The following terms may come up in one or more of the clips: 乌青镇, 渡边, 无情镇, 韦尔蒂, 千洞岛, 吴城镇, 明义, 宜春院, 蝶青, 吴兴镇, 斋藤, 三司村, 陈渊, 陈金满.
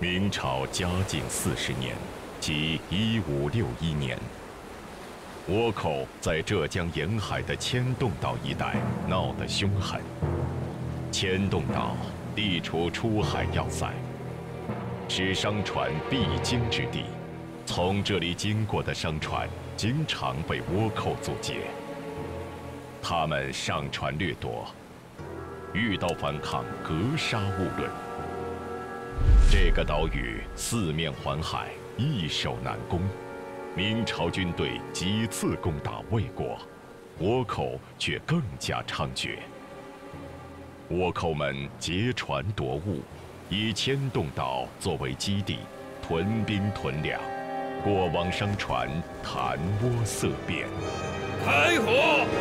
明朝嘉靖40年，即1561年，倭寇在浙江沿海的千洞岛一带闹得凶狠。千洞岛地处出海要塞，是商船必经之地。 从这里经过的商船经常被倭寇阻截，他们上船掠夺，遇到反抗格杀勿论。这个岛屿四面环海，易守难攻。明朝军队几次攻打魏国，倭寇却更加猖獗。倭寇们劫船夺物，以千洞岛作为基地，屯兵屯粮。 过往商船谈倭色变，开火！杀！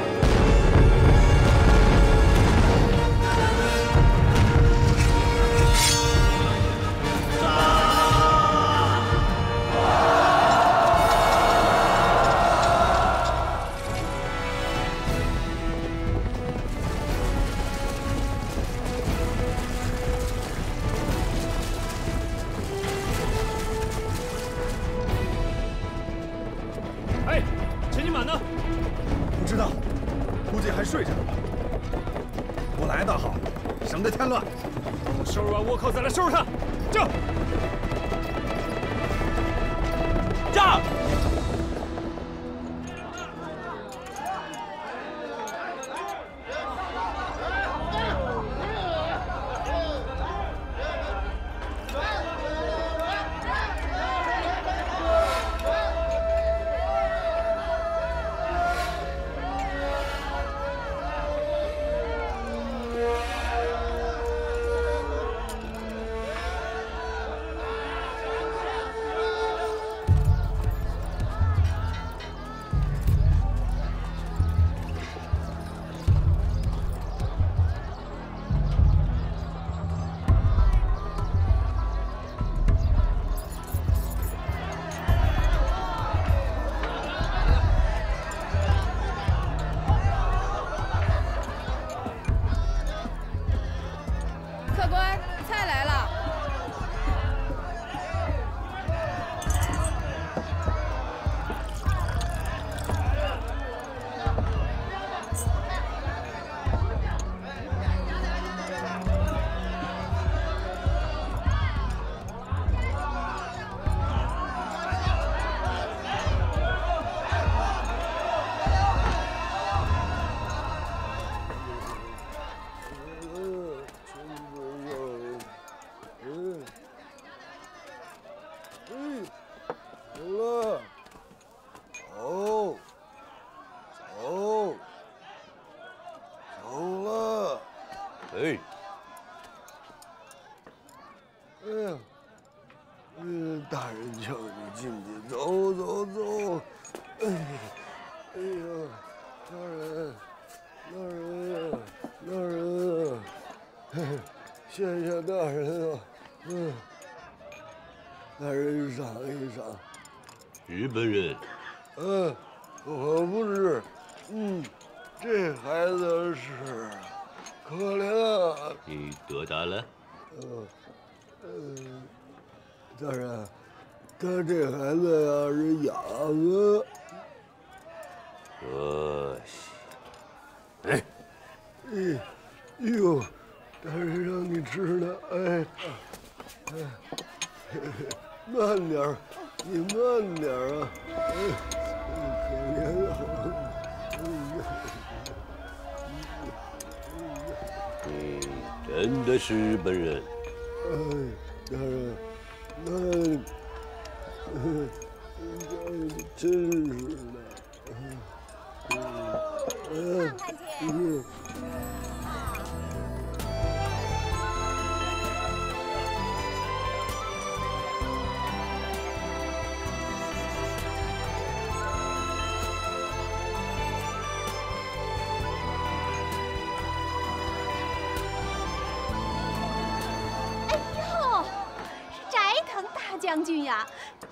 将军呀，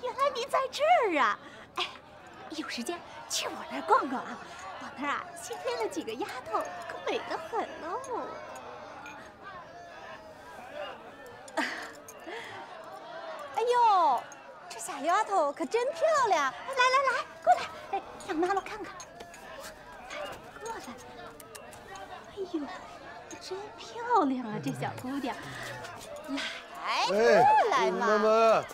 原来您在这儿啊！哎，有时间去我那儿逛逛啊！我那儿啊新添了几个丫头，可美得很喽。呦，这小丫头可真漂亮！来，过来，哎，让妈妈看看。过来，哎呦，真漂亮啊，这小姑娘。来，过来嘛。妈妈，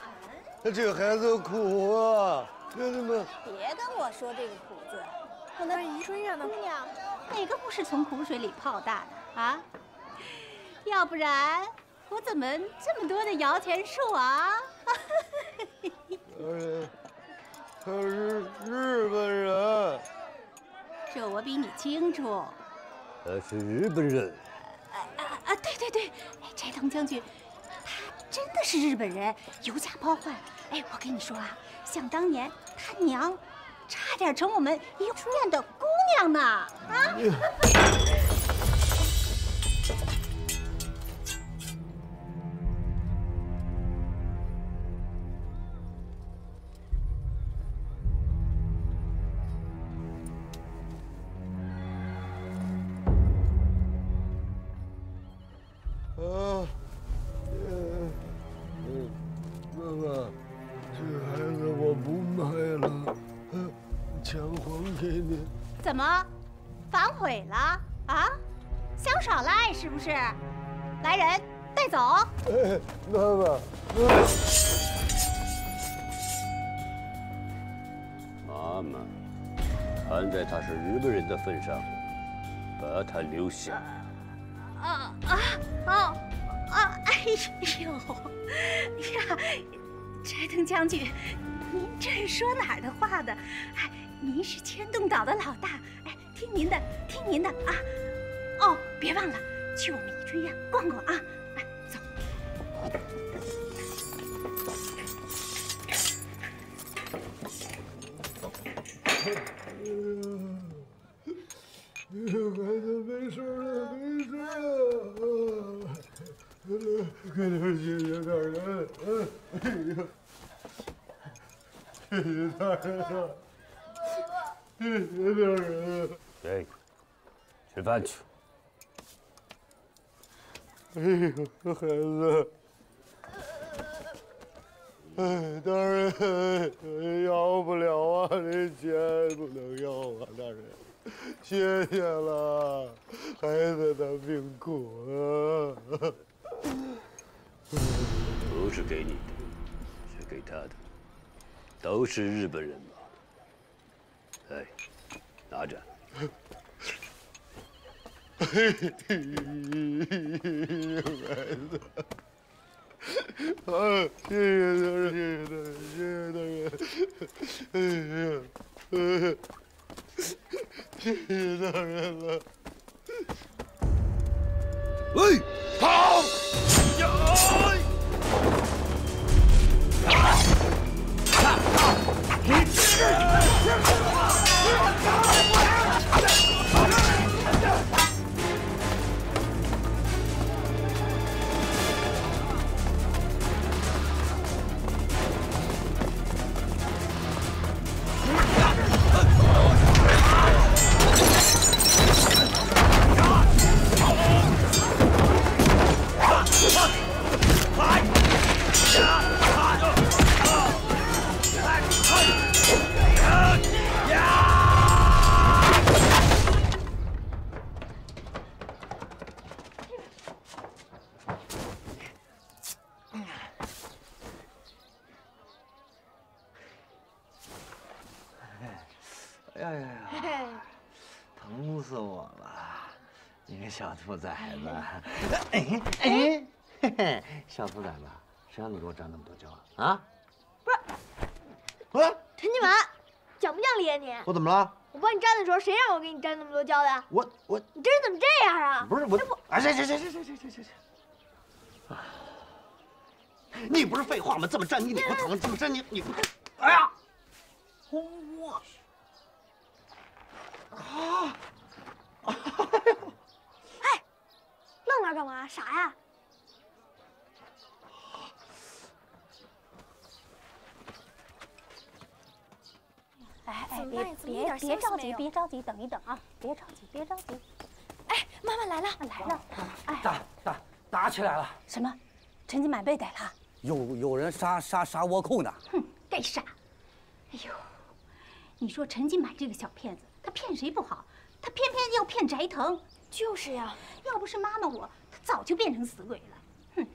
这个孩子苦啊，真的吗？别跟我说这个苦字，我的水啊，姑娘，哪个不是从苦水里泡大的啊？要不然。 我怎么这么多的摇钱树啊？他是日本人，这我比你清楚。他是日本人。对，哎，斋藤将军，他真的是日本人，油价包换。哎，我跟你说啊，想当年他娘差点成我们一书院的姑娘呢。啊！ 怎么，反悔了啊？想耍赖是不是？来人，带走！哎，妈妈，看在他是日本人的份上，把他留下。哎呦，呀，斋藤将军，您这是说哪儿的话呢？哎。 您是千洞岛的老大，哎，听您的啊！哦，别忘了去我们宜春院逛逛啊！哎，走。孩子没事了，快点谢谢大人，谢谢大人。 哎，吃饭去。哎呦，孩子，哎，大人要不了啊，这钱不能要啊，大人，谢谢了，孩子他命苦啊。不是给你的，是给他的，都是日本人嘛。 哎，拿着。哎呦，孩子！啊，谢谢大人了。喂，跑！啊！ 小兔崽子，小兔崽子，谁让你给我长那么多胶啊？不是，喂，陈金满，讲不讲理啊你？我怎么了？我帮你粘的时候，谁让我给你粘那么多胶的？我，你这人怎么这样啊？不是我，哎，行，你不是废话吗？这么粘你，你不疼？这么粘你不？哎呀，我啊！ 愣那儿干嘛？傻呀！哎，别着急，等一等啊！别着急。哎，妈妈来了！哎，打起来了！什么？陈金满被逮了？有人杀倭寇呢。哼，该杀！哎呦，你说陈金满这个小骗子，他骗谁不好，他偏偏要骗翟腾。就是呀，要不是妈妈我，他早就变成死鬼了。哼，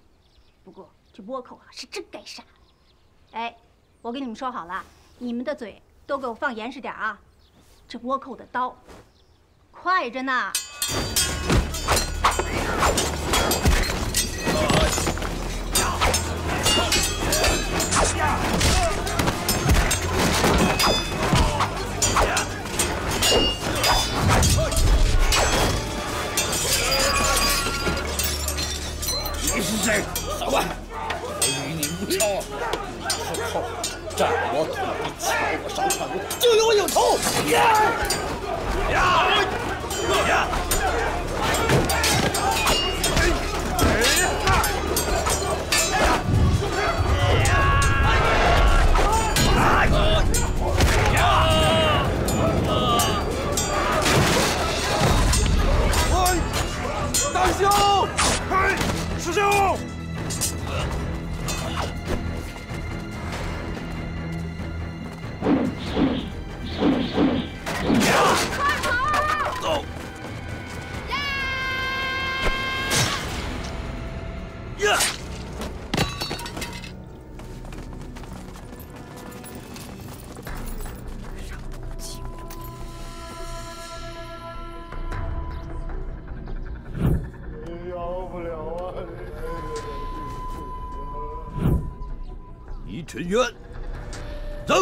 不过这倭寇啊，是真该杀。哎，我跟你们说好了，你们的嘴都给我放严实点啊！这倭寇的刀，快着呢。 你是谁？老板，我与你无仇。倭寇占我土地，抢我商场，就与我有仇！师兄，嘿，师兄，快跑！走！呀！陈渊，走！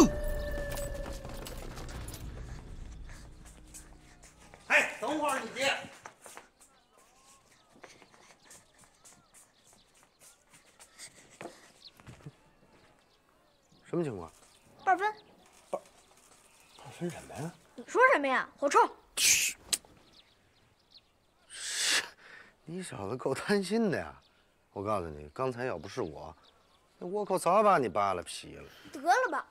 哎，等会儿你爹。什么情况？半分。半分什么呀？你说什么呀？好臭！去！你小子够贪心的呀！我告诉你，刚才要不是我。 那倭寇早把你扒了皮了。得了吧，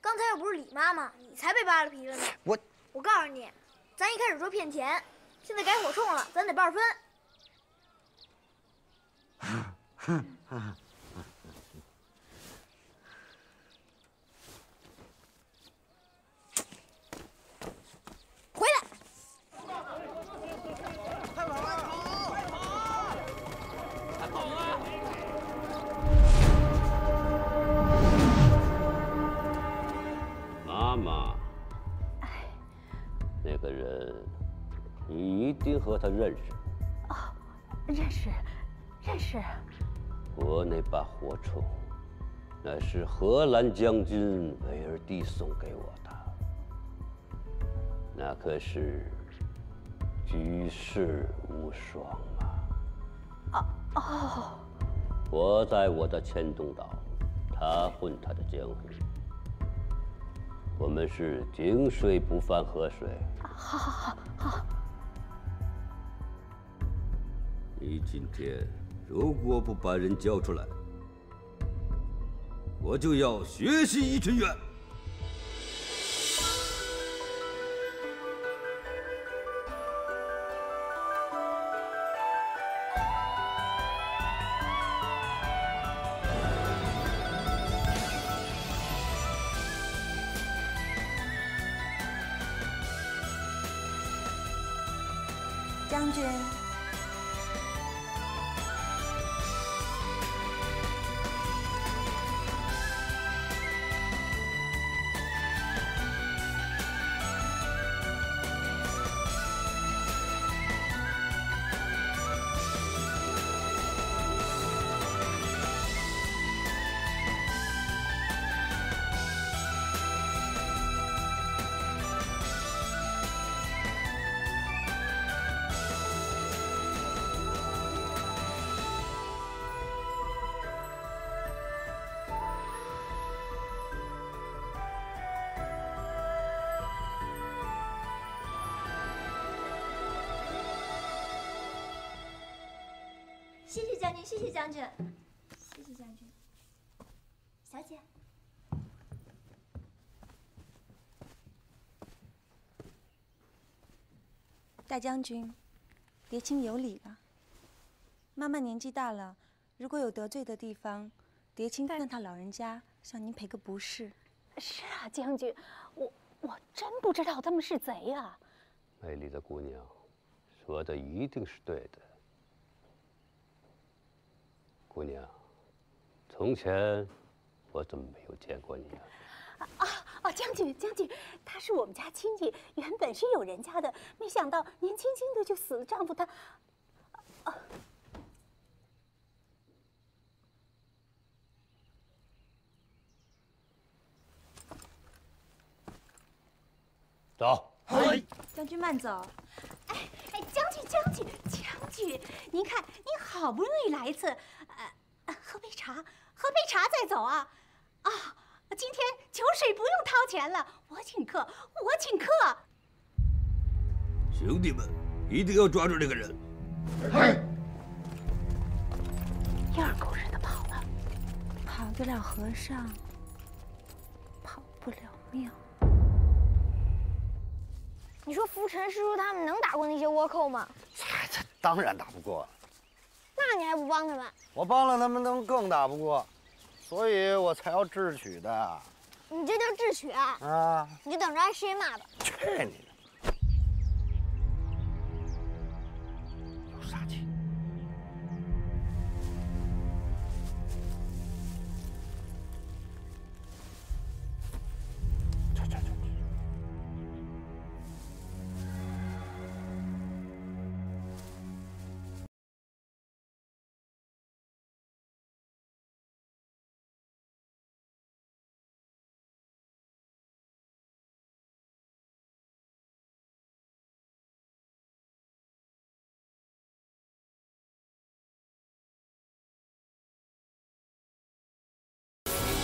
刚才要不是李妈妈，你才被扒了皮了呢。我告诉你，咱一开始说骗钱，现在改火铳了，咱得半分。回来！快跑！快跑！快跑！快跑啊！ 妈妈，那个人，你一定和他认识。哦，认识。国内把火铳，乃是荷兰将军韦尔蒂送给我的，那可是举世无双啊！哦，我在我的千冬岛，他混他的江湖。 我们是井水不犯河水。好。你今天如果不把人交出来，我就要学习伊春远。将军，谢谢将军，谢谢将军，谢谢将军。小姐，大将军，别亲有礼了。妈妈年纪大了，如果有得罪的地方，蝶青看他老人家向您赔个不是。是啊，将军，我真不知道他们是贼啊。美丽的姑娘，说的一定是对的。姑娘，从前我怎么没有见过你啊？ 将军，他是我们家亲戚，原本是有人家的，没想到年轻轻的就死了丈夫他。啊，走。哎，将军慢走。哎，将军，您看您好不容易来一次，喝杯茶再走啊。啊。 今天酒水不用掏钱了，我请客。兄弟们，一定要抓住这个人！二狗日的跑了，跑得了和尚，跑不了庙。你说福尘师叔他们能打过那些倭寇吗？这当然打不过。那你还不帮他们？我帮了他们，他们更打不过。 所以我才要智取的，你这叫智取啊！啊，你就等着挨谁骂吧！去你的！有杀气！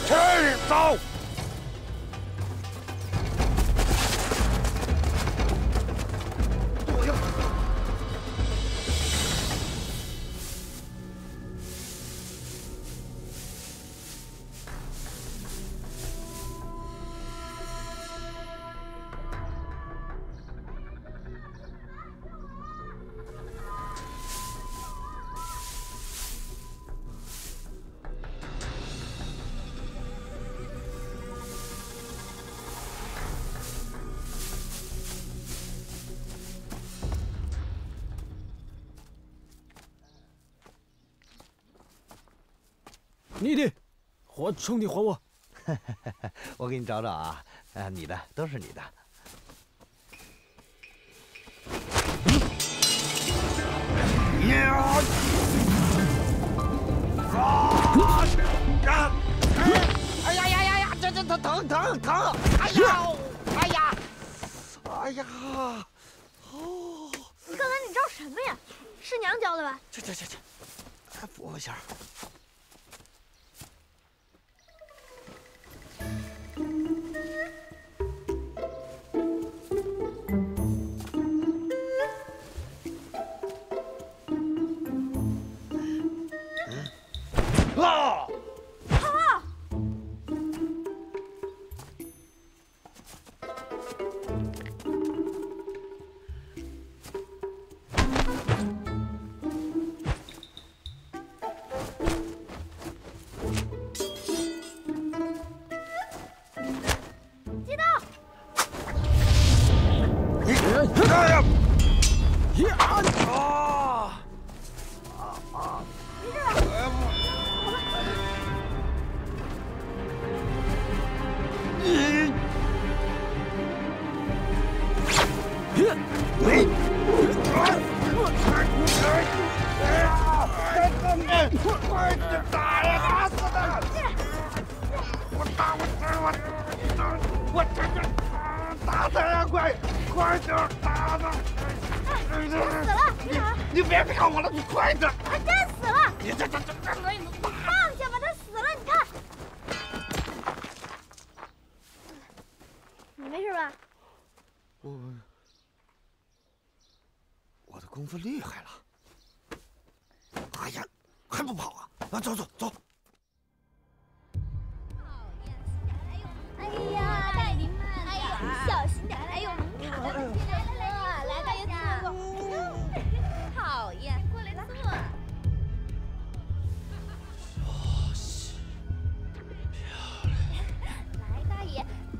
去！走。 你的，还兄弟还我！我给你找找啊，你的都是你的。哎呀呀呀呀！这疼！哎呀！哎呀！哎呀！哦！你刚才你招什么呀？是娘教的吧？去，扶我一下。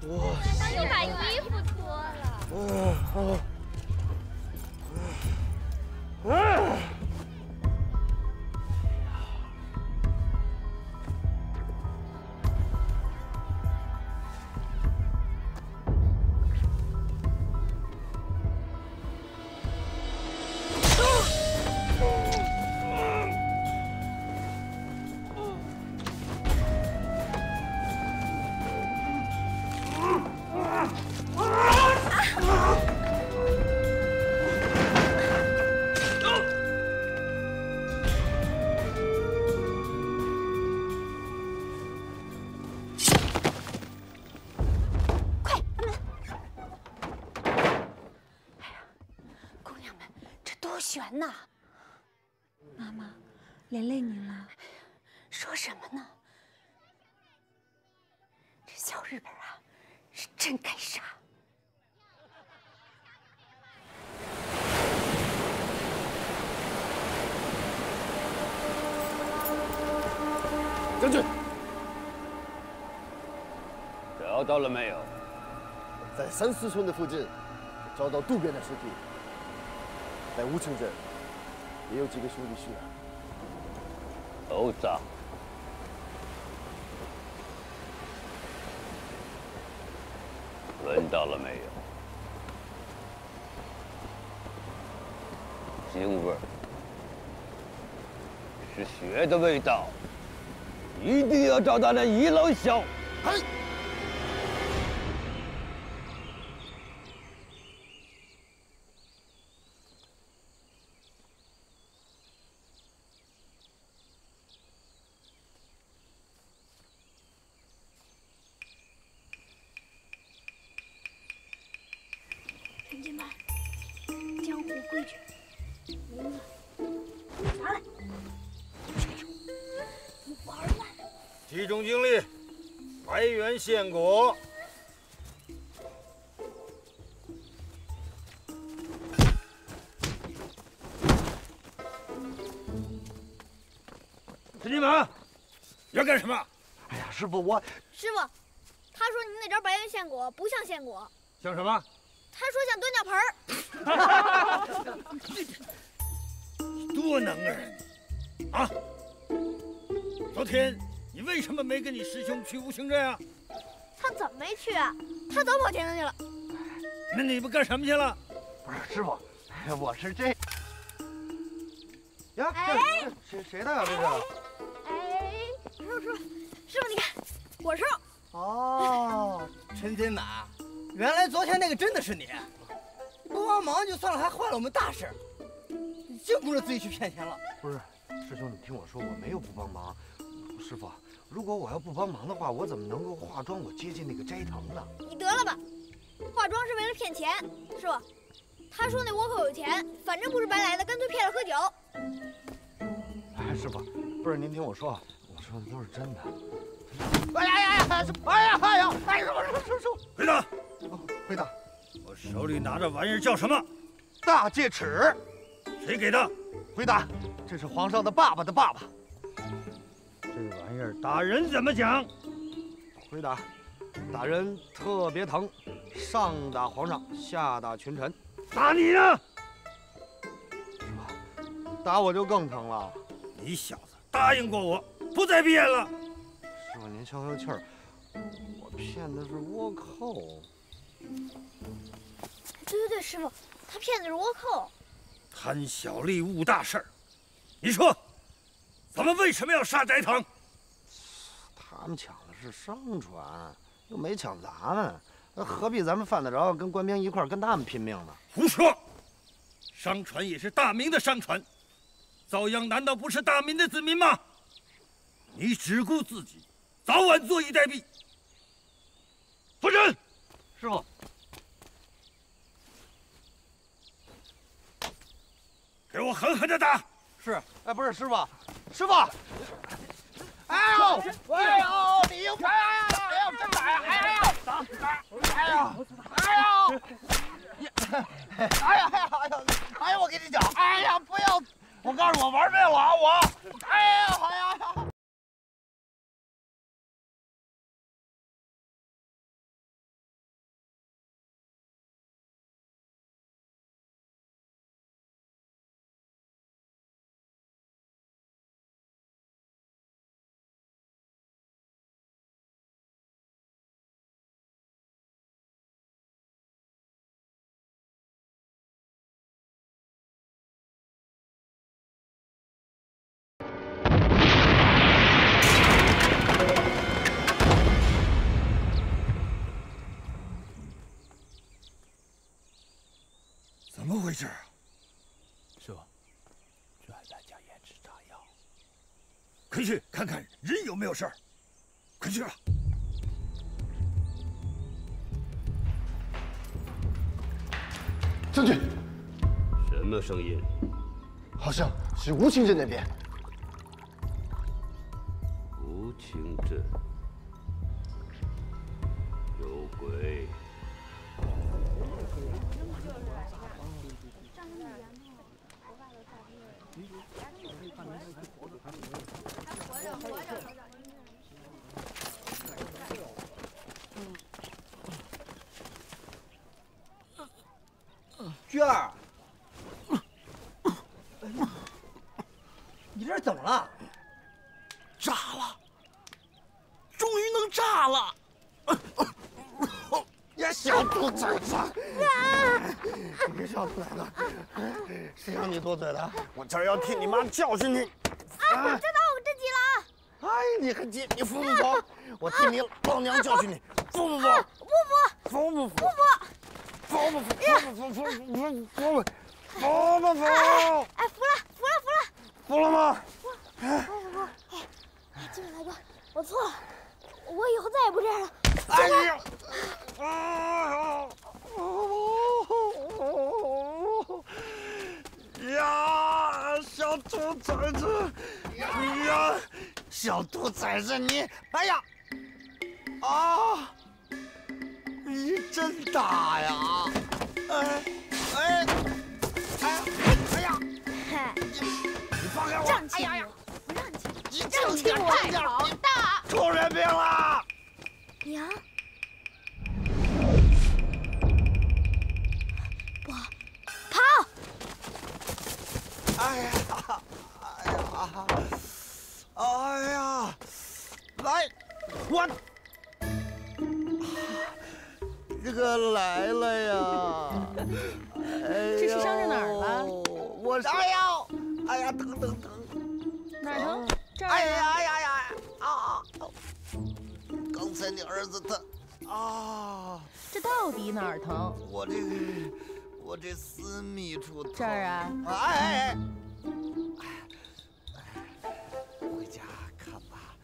哇！又把衣服脱了。悬呐！妈妈，连累您了。说什么呢？这小日本啊，是真该杀。将军，找到了没有？在三司村的附近，找到渡边的尸体。 在吴城镇也有几个兄弟殉难，殴打。闻到了没有？腥味儿，是血的味道，一定要找到那遗老小。嘿。 集中精力，还原现果。司机们，要干什么？哎呀，师傅我……师傅，他说你那招白云现果不像现果，像什么？他说像蹲尿盆儿。多能人啊！昨天。 你为什么没跟你师兄去吴兴镇啊？他怎么没去啊？他早跑天津去了。那你们干什么去了？不是师傅，我是这……呀，这谁的呀？这是？哎，师傅，你看，我瘦。哦，陈金满，原来昨天那个真的是你！不帮忙就算了，还坏了我们大事。你净顾着自己去骗钱了。不是，师兄，你听我说，我没有不帮忙。 师傅，如果我要不帮忙的话，我怎么能够化妆我接近那个斋藤呢？你得了吧，化妆是为了骗钱。师傅，他说那倭寇有钱，反正不是白来的，干脆骗了喝酒。哎，师傅，不是您听我说，我说的都是真的。哎呀呀呀！哎呀！师傅，回答，回答，我手里拿着玩意儿叫什么？大戒尺。谁给的？回答，这是皇上的爸爸的爸爸。 这玩意儿打人怎么讲？回答：打人特别疼，上打皇上，下打群臣。打你呢？是吧？打我就更疼了。你小子答应过我，不再变了。师傅，您消消气儿，我骗的是倭寇。对，师傅，他骗的是倭寇。贪小利误大事儿，你说。 咱们为什么要杀斋藤？他们抢的是商船，又没抢咱们，那何必咱们犯得着跟官兵一块儿跟他们拼命呢？胡说！商船也是大明的商船，遭殃难道不是大明的子民吗？你只顾自己，早晚坐以待毙。不准！师傅，给我狠狠的打！是，哎，不是师傅。 师傅，哎呦，哎呦，你又哎呀，哎呀，真打呀，哎呀，打，哎呀，哎呦，哎呀，我跟你讲，哎呀，不要，我告诉我玩累了啊，我，哎呀，哎呀。回事啊？师傅，这蓝家盐是炸药。快去看看人有没有事儿，快去了。 将军，什么声音？好像是吴清镇那边。吴清镇有鬼。娟儿，你这是怎么了？炸了！终于能炸了！呀，小兔崽子！你别小兔崽子，谁让你多嘴的？我这儿要替你妈教训你！哎，我知道我这急了啊！哎，你还急？你服不服？我替你老娘教训你，服不服？不服！服不服？不服！ 服不服？哎，服了吗？服了！哎，进来吧，我错了，我以后再也不这样了。哎呀！呀，小兔崽子！呀，小兔崽子你！哎呀！啊！ 你真大呀！哎呀！你放开我！哎呀呀！不让你！你正气我一点！出人命了！娘，我跑！哎呀！来，我。 这个来了呀！这是伤着哪儿了？我哎呀，哎呀，疼！哪儿疼？这儿。哎呀！啊！刚才你儿子他啊！这到底哪儿疼？我这私密处疼。这儿啊！哎！回家看吧。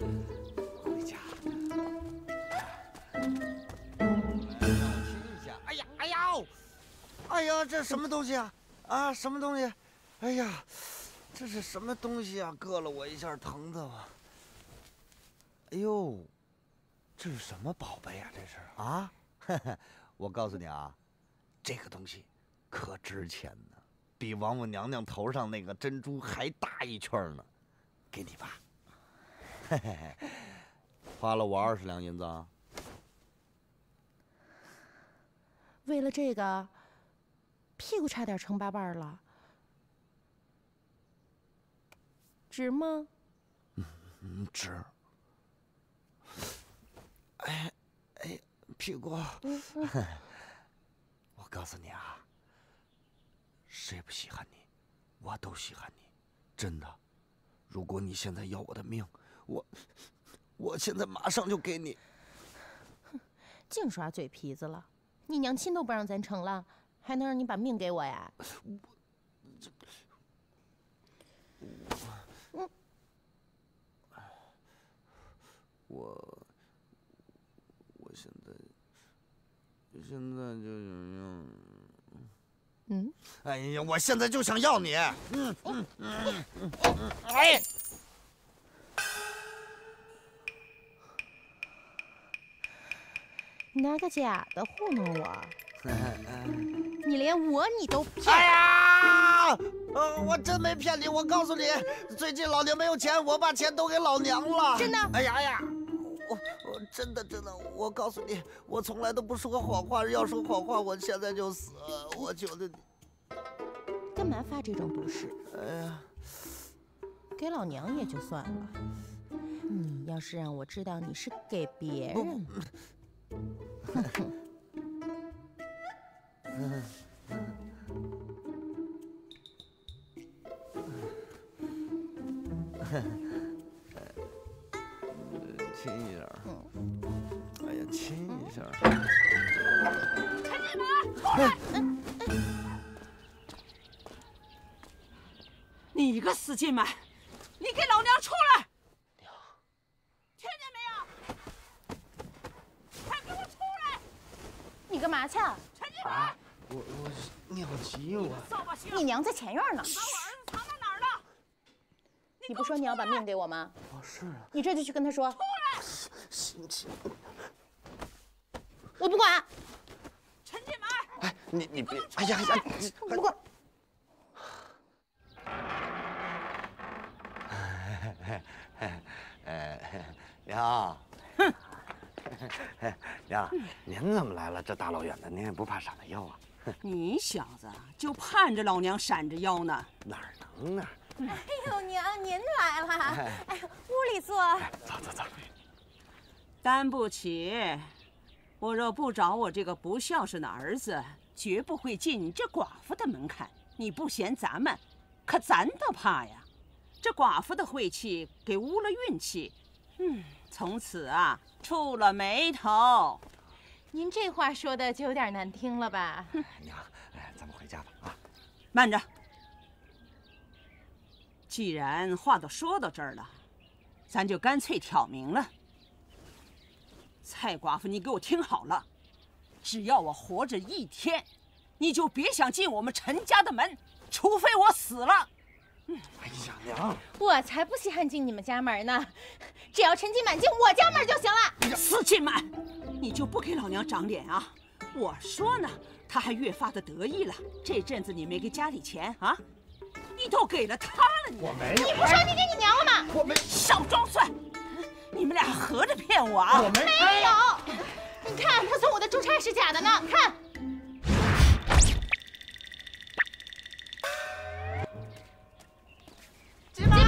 哎呀，这什么东西啊？啊，什么东西？哎呀，这是什么东西啊？硌了我一下，疼的我。哎呦，这是什么宝贝呀？这是啊？我告诉你啊，这个东西可值钱呢，比王母娘娘头上那个珍珠还大一圈呢。给你吧，嘿嘿嘿，花了我20两银子啊。为了这个。 屁股差点成八瓣了，值吗？值。哎，屁股，我告诉你啊，谁不稀罕你，我都稀罕你，真的。如果你现在要我的命，我现在马上就给你。哼，净耍嘴皮子了，你娘亲都不让咱成了。 还能让你把命给我呀？我现在就想要你。嗯。哎呀，我现在就想要你。哎。你拿个假的糊弄我。 你连你都骗！哎呀，我真没骗你，我告诉你，最近老娘没有钱，我把钱都给老娘了。真的？哎呀，我真的，我告诉你，我从来都不说谎话，要说谎话，我现在就死。我觉得你干嘛发这种毒誓？哎呀，给老娘也就算了，你要是让我知道你是给别人，亲一下，哎呀，亲一下！开门！死进门！你给老娘出来！娘，听见没有？快给我出来！你干嘛去？陈金梅。 我尿急我，你娘在前院呢。你把我儿子藏到哪儿了？你不说你要把命给我吗？哦，是啊。你这就去跟他说。出来！行行，我不管。陈金梅，哎，你别，哎呀呀，我不管。娘，娘，您怎么来了？这大老远的，您也不怕闪了腰啊？ 你小子就盼着老娘闪着腰呢？哪能呢？哎呦，娘您来了，哎，屋里坐。走走走。担不起，我若不找我这个不孝顺的儿子，绝不会进你这寡妇的门槛。你不嫌咱们，可咱倒怕呀。这寡妇的晦气给污了运气，从此啊，触了霉头。 您这话说的就有点难听了吧？娘，哎，咱们回家吧啊！慢着，既然话都说到这儿了，咱就干脆挑明了。蔡寡妇，你给我听好了，只要我活着一天，你就别想进我们陈家的门，除非我死了。哎呀，娘，我才不稀罕进你们家门呢，只要陈金满进我家门就行了。死金满！ 你就不给老娘长脸啊！我说呢，他还越发的得意了。这阵子你没给家里钱啊，你都给了他了。我没有，你不说你给你娘了吗？我没，少装蒜！你们俩合着骗我啊！我没有，你看他送我的珠钗是假的呢，看。金满。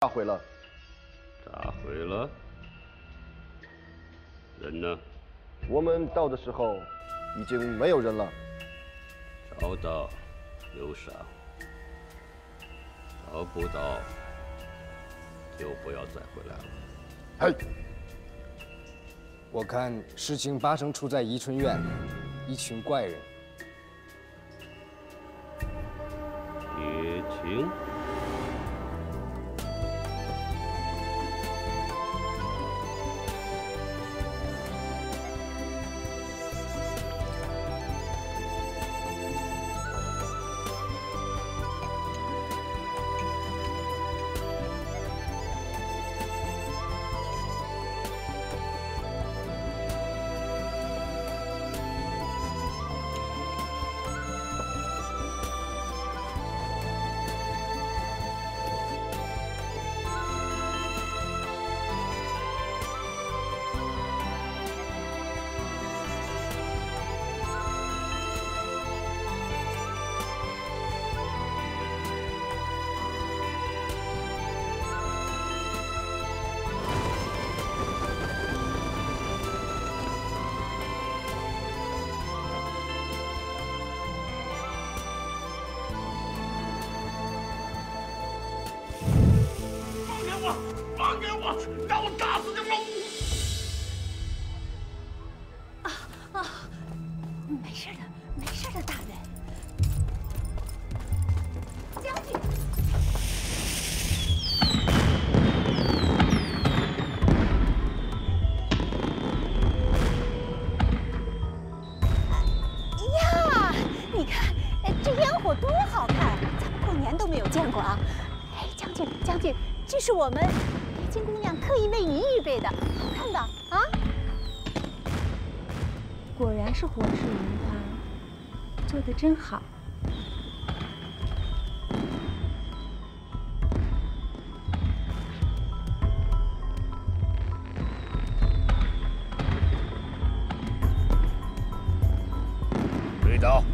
炸毁了，炸毁了。人呢？我们到的时候，已经没有人了。找到，留上；找不到，就不要再回来了。嘿，我看事情八成出在宜春院，一群怪人。也行。 让我打死你！啊，没事的，没事的，大人。将军，呀，你看这烟火多好看，咱们过年都没有见过啊！哎，将军，将军，这是我们。 金姑娘特意为您预备的，好看吧？啊！果然是火齿轮花，做的真好。追到。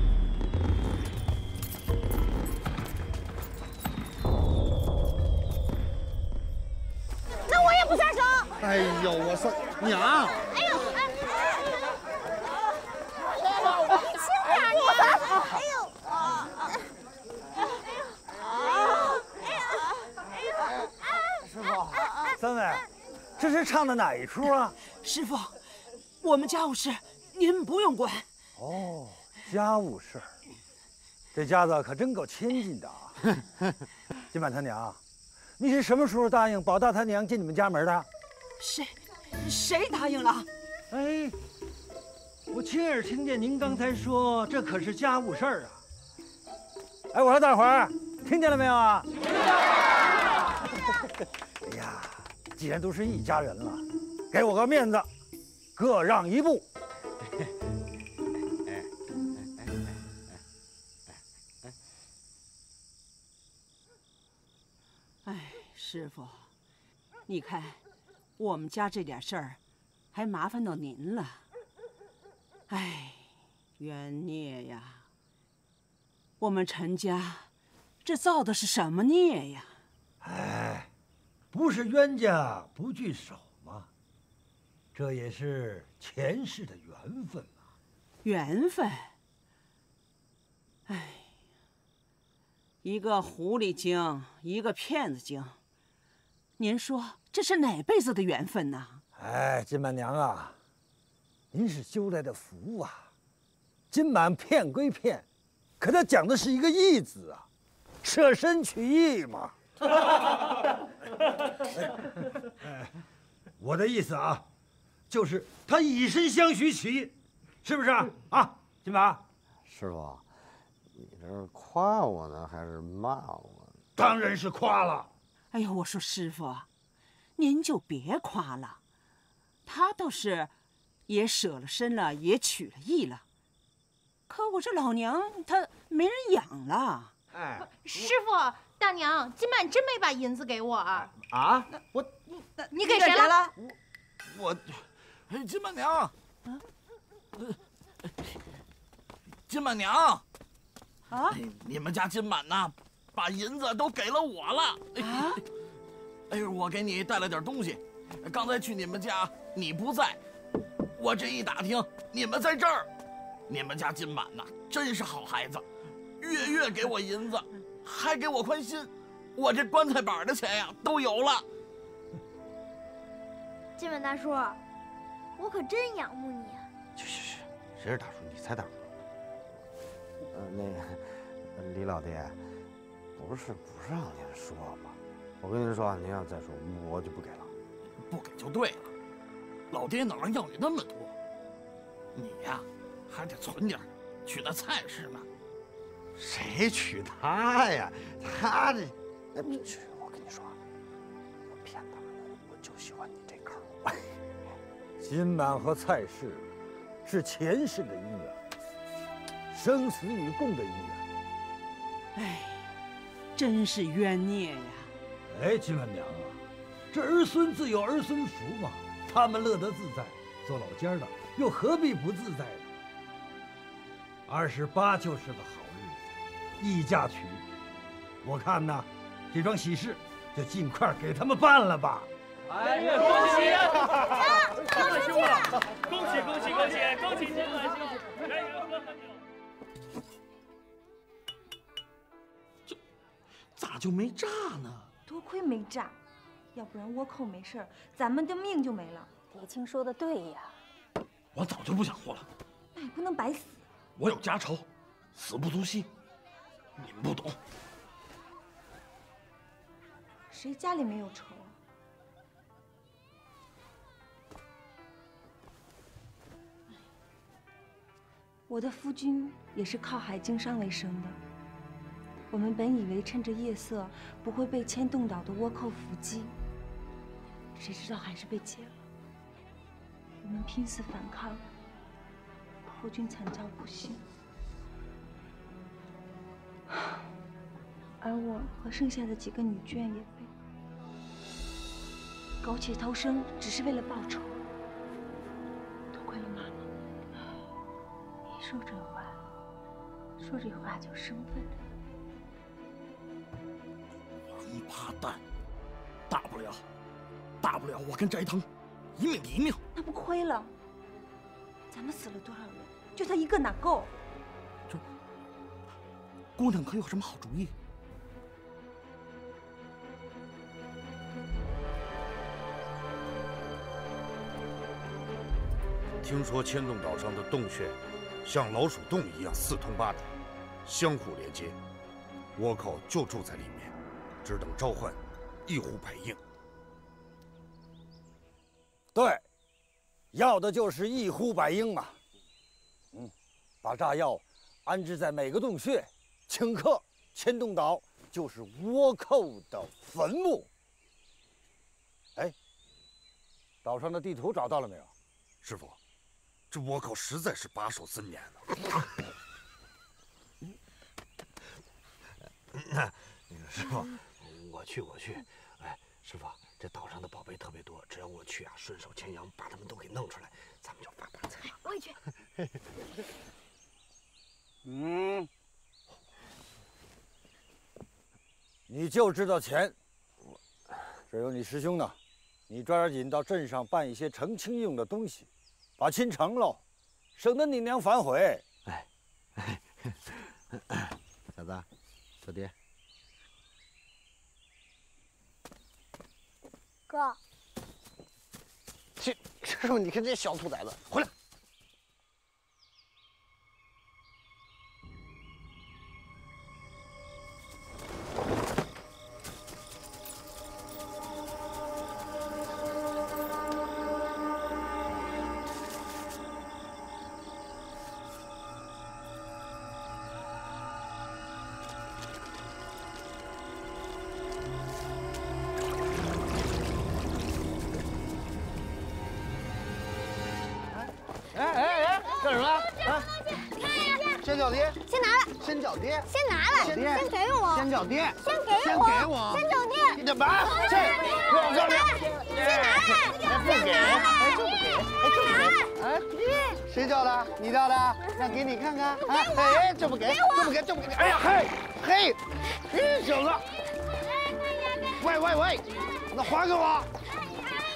哎呦，我说娘！哎呦，哎，这是唱的哪一出啊？师傅，我们家务事您不用管。哦，家务事，这家子可真够亲近的啊！金满他娘，你是什么时候答应保大他娘进你们家门的？谁答应了？哎，我亲耳听见您刚才说，这可是家务事儿啊！哎，我说大伙儿，听见了没有啊？听见了。哎呀，既然都是一家人了，给我个面子，各让一步。 师傅，你看，我们家这点事儿，还麻烦到您了。哎，冤孽呀！我们陈家，这造的是什么孽呀？哎，不是冤家不聚首吗？这也是前世的缘分嘛。缘分？哎，一个狐狸精，一个骗子精。 您说这是哪辈子的缘分呢？哎，金满娘啊，您是修来的福啊！金满骗归骗，可他讲的是一个义字啊，舍身取义嘛。我的意思啊，就是他以身相许取义，是不是啊？啊，金满，师傅，你这是夸我呢，还是骂我？当然是夸了。 哎呦，我说师傅，您就别夸了，他倒是也舍了身了，也取了义了，可我这老娘她没人养了。哎，师傅，大娘，金满真没把银子给我啊！啊，你给谁了？我，金满娘，金满娘，啊，你们家金满呢？ 把银子都给了我了啊！哎呦，我给你带了点东西。刚才去你们家，你不在，我这一打听，你们在这儿。你们家金满呐，真是好孩子，月月给我银子，还给我宽心。我这棺材板的钱呀，都有了。金满大叔，我可真仰慕你啊。去，谁是大叔？你才大叔。那个李老爹。 不是让您说嘛！我跟您说啊，您要再说，我就不给了。不给就对了，老爹哪能要你那么多？你呀，还得存点，娶那蔡氏呢。谁娶她呀？她这……去！我跟你说，我骗他们，我就喜欢你这口。金满和蔡氏是前世的姻缘，生死与共的姻缘。哎。 真是冤孽呀！哎，金满娘啊，这儿孙自有儿孙福嘛，他们乐得自在，做老尖的又何必不自在呢？28就是个好日子，一嫁娶，我看呐，这桩喜事就尽快给他们办了吧！哎呀，恭喜！走，老兄弟！恭喜！恭喜！ 咋就没炸呢？多亏没炸，要不然倭寇没事，咱们的命就没了。蝶青说的对呀，我早就不想活了。那也不能白死。我有家仇，死不足惜。你们不懂。谁家里没有仇啊？我的夫君也是靠海经商为生的。 我们本以为趁着夜色不会被牵动岛的倭寇伏击，谁知道还是被劫了。我们拼死反抗，后军惨遭不幸。而我和剩下的几个女眷也被苟且偷生，只是为了报仇。多亏了妈妈，你说这话，说这话就生分了。 一趴蛋，大不了我跟斋藤一命抵一命，那不亏了？咱们死了多少人？就他一个哪够？这姑娘可有什么好主意？听说千洞岛上的洞穴像老鼠洞一样四通八达，相互连接。倭寇就住在里面，只等召唤一呼百应。对，要的就是一呼百应嘛。嗯，把炸药安置在每个洞穴，顷刻千洞岛就是倭寇的坟墓。 哎，岛上的地图找到了没有？师傅，这倭寇实在是把守森严了。师傅，我去。哎，师傅，这岛上的宝贝特别多，只要我去啊，顺手牵羊把他们都给弄出来，咱们就发大财。我也去。嗯，你就知道钱，这有你师兄呢。 你抓紧到镇上办一些澄清用的东西，把亲成喽，省得你娘反悔。哎，小子，小蝶，哥，师傅，你看这小兔崽子，回来！这不给！哎呀嘿，小子！喂，那还给我！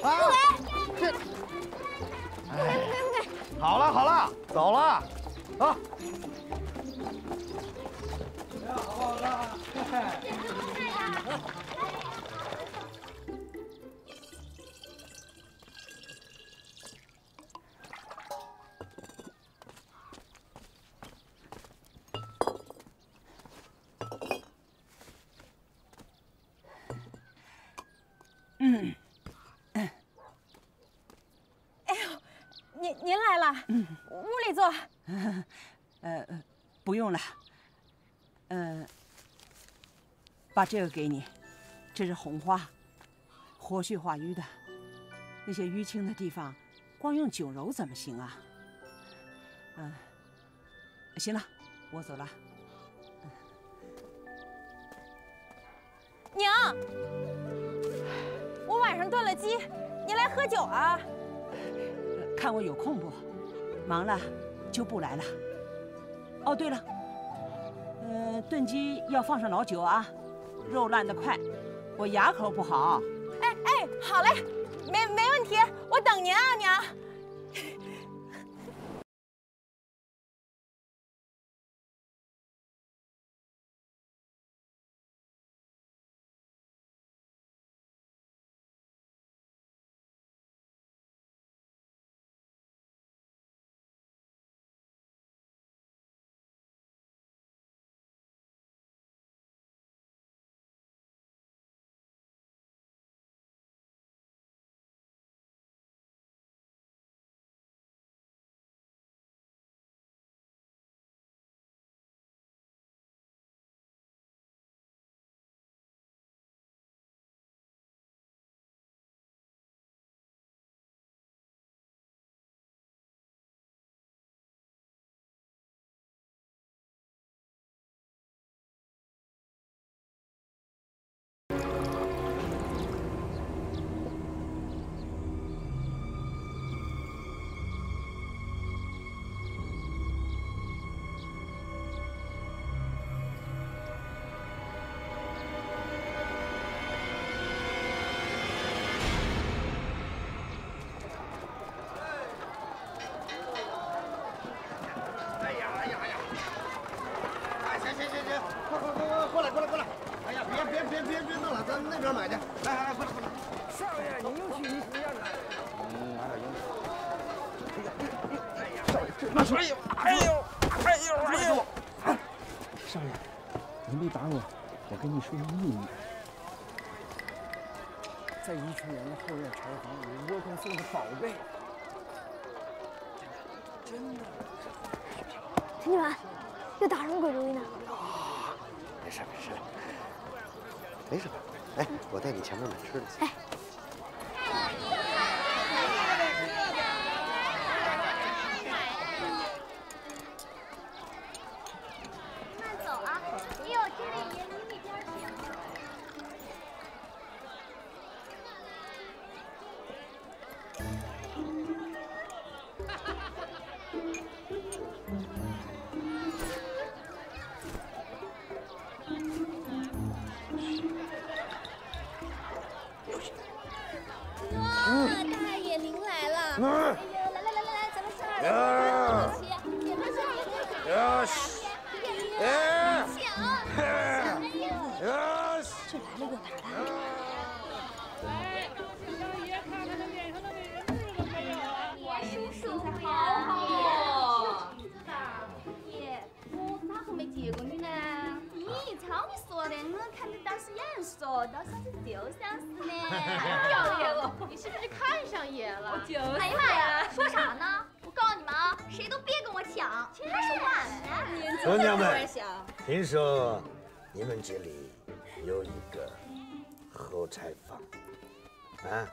啊，这，哎，好了，走了，啊！好了，不用了，把这个给你，这是红花，活血化瘀的。那些淤青的地方，光用酒揉怎么行啊？行了，我走了。娘，我晚上炖了鸡，你来喝酒啊？看我有空不？忙了就不来了。 哦，对了，炖鸡要放上老酒啊，肉烂得快，我牙口不好。哎，好嘞，没问题，我等您啊，娘。少爷，这拿出来！哎呦！哎，少爷，您别打我，我跟你说个秘密。在一群人的后院柴房里，窝空送的宝贝。真的。陈远，又打什么鬼主意呢？啊，没事，没什么。哎，我带你前面买吃的去。哎。 听说你们这里有一个后柴房，啊？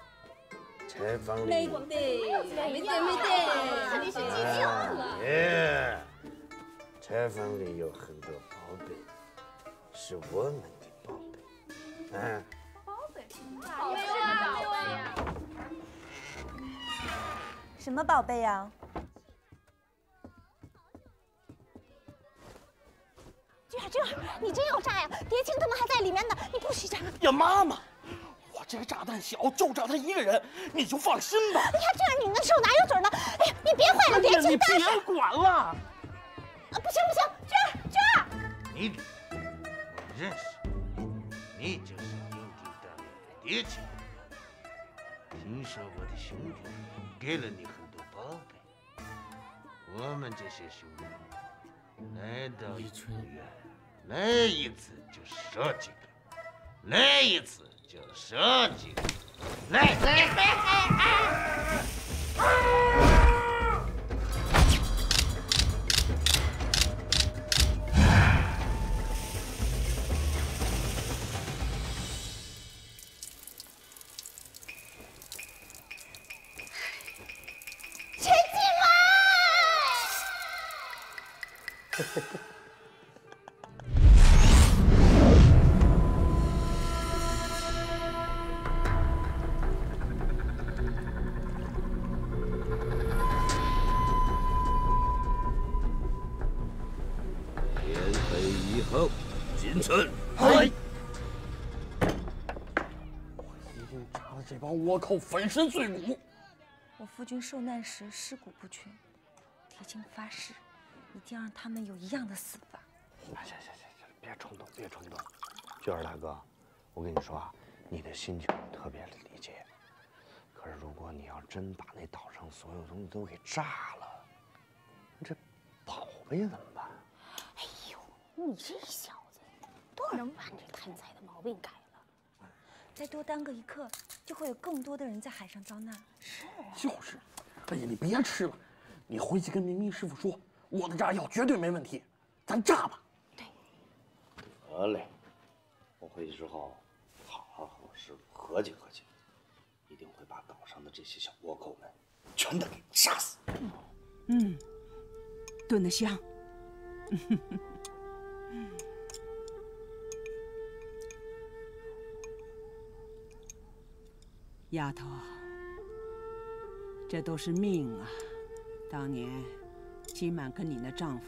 柴房里没得，肯定是记错了。耶，柴房里有很多宝贝，是我们的宝贝，啊？没有啊！什么宝贝呀？ 这，你真要炸呀？蝶青他们还在里面呢，你不许炸！呀，妈妈，我这个炸弹小，就炸他一个人，你就放心吧。哎呀，这样你的手哪有准呢？哎呀，你别坏了，蝶青！你别管了！啊，不行，娟儿，我认识你，就是英俊大胆的蝶青。听说我的兄弟给了你很多宝贝，我们这些兄弟来到一村远。 来一次就射几个，来一次就射几个，来！ 倭寇粉身碎骨。我夫君受难时尸骨不全，蝶青发誓，一定让他们有一样的死法。行，别冲动。娟儿大哥，我跟你说啊，你的心情我特别的理解。可是如果你要真把那岛上所有东西都给炸了，这宝贝怎么办？哎呦，你这小子，多少人把你这贪财的毛病改了？再多耽搁一刻。 就会有更多的人在海上遭难。是，就是。哎呀，你别吃了，你回去跟明明师傅说，我的炸药绝对没问题，咱炸吧。对。得嘞，我回去之后，好好和我师傅合计，一定会把岛上的这些小倭寇们全都给杀死。嗯，炖得香。丫头，这都是命啊！当年金满跟你那丈夫，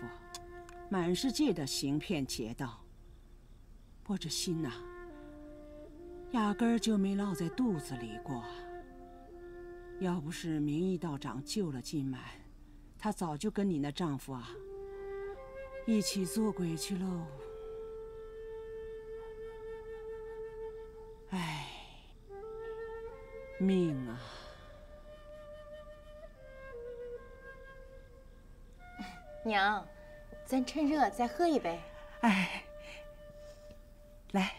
满世界的行骗劫道，我这心呐，压根儿就没落在肚子里过。要不是明义道长救了金满，她早就跟你那丈夫啊一起做鬼去喽。哎。 命啊！娘，咱趁热再喝一杯。哎，来，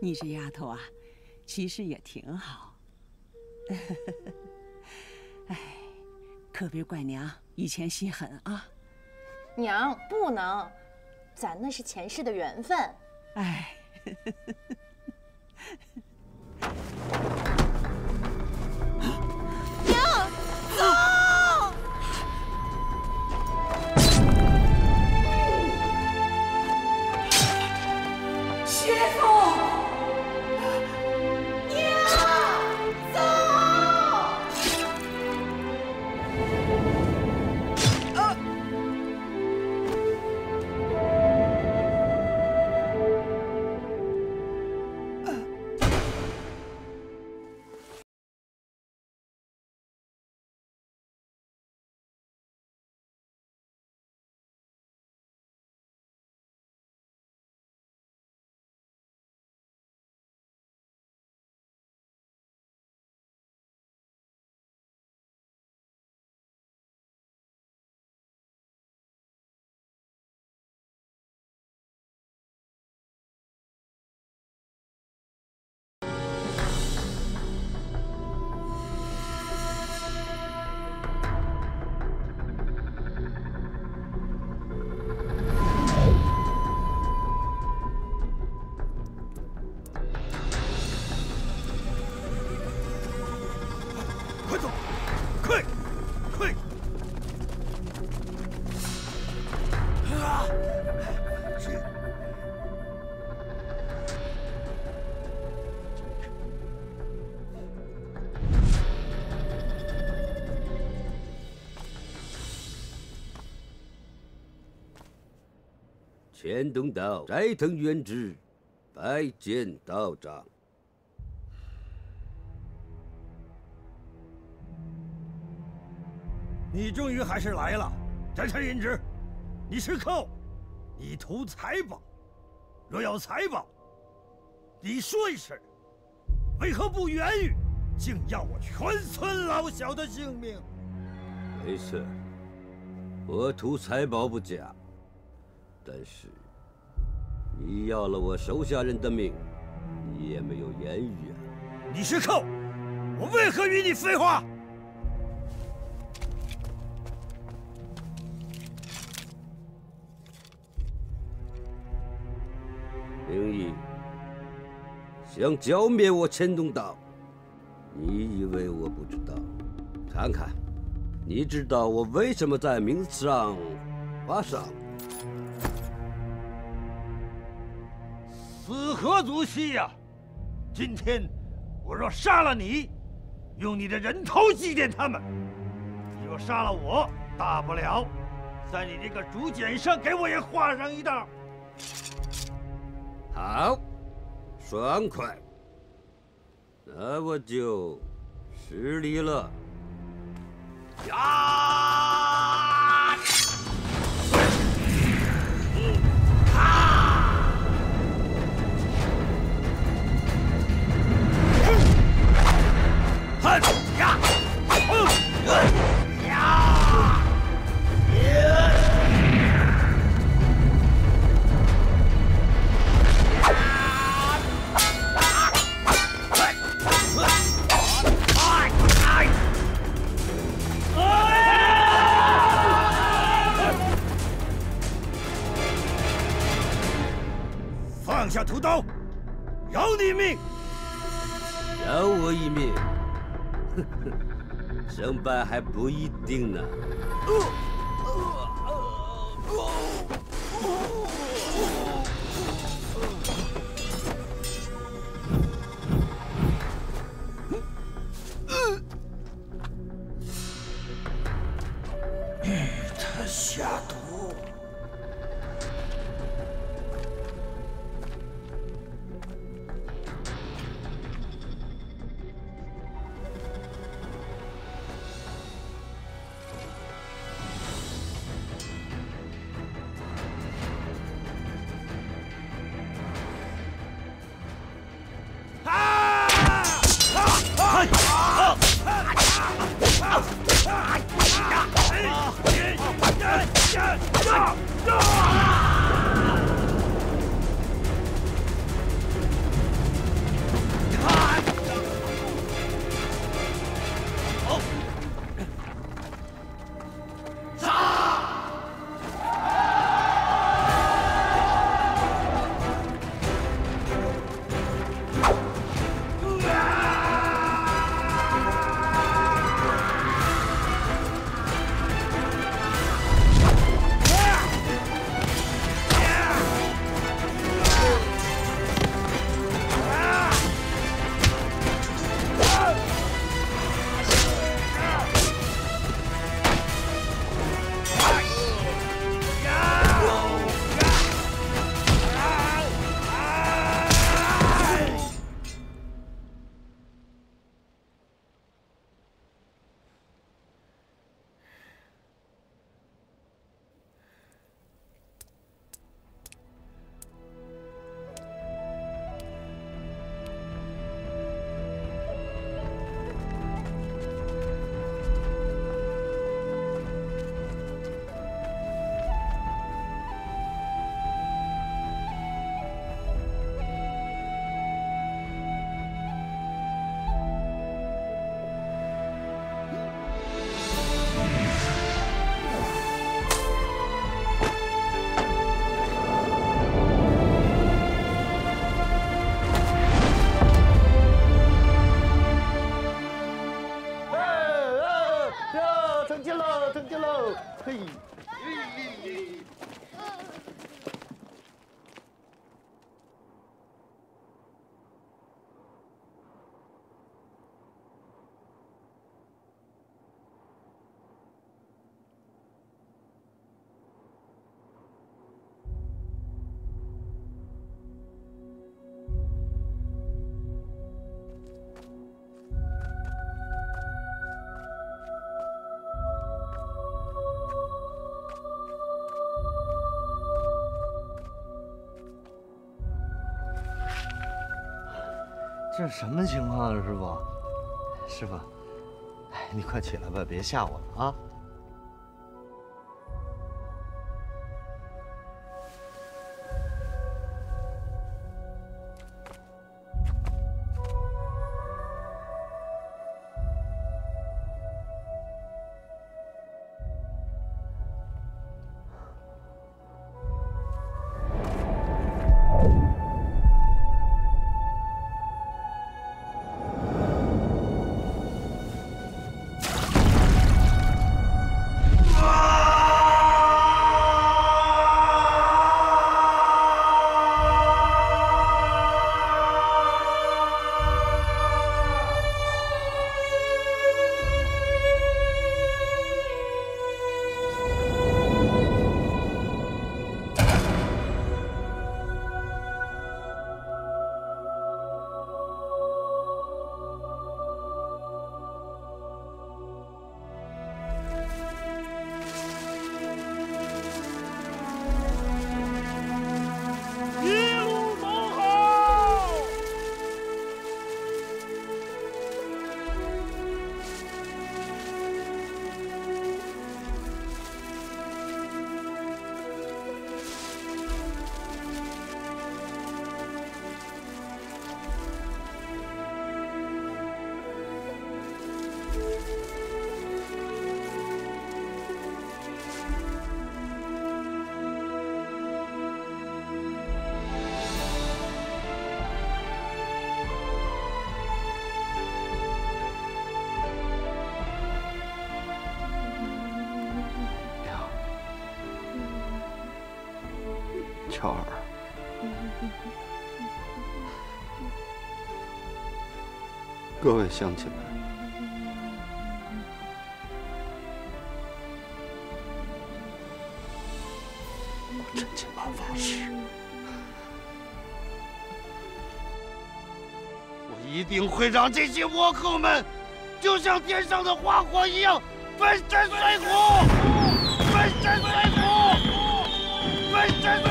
你这丫头啊，其实也挺好。哎，可别怪娘以前心狠啊。娘不能，咱那是前世的缘分。哎。 娘，走！师父，娘，走！乾东道斋藤元之，拜见道长。你终于还是来了，斋藤元之，你吃寇，你图财宝。若有财宝，你说一声，为何不言语？竟要我全村老小的性命。没事，我图财宝不假。 但是，你要了我手下人的命，你也没有言语啊！你是寇，我为何与你废话？明义，想剿灭我乾东岛，你以为我不知道？看看，你知道我为什么在名字上画上？ 死何足惜呀！今天我若杀了你，用你的人头祭奠他们；你若杀了我，大不了在你这个竹简上给我也画上一道。好，爽快！那我就失礼了。呀！ 哼呀！呀！放下屠刀，饶你命！饶我一命！ 胜败还不一定呢。他下毒。这是什么情况啊，师傅？师傅，哎，你快起来吧，别吓我了啊！巧儿，各位乡亲们，我真金马发誓，我一定会让这些倭寇们，就像天上的花火一样，粉身碎骨，粉身碎骨，粉身碎骨。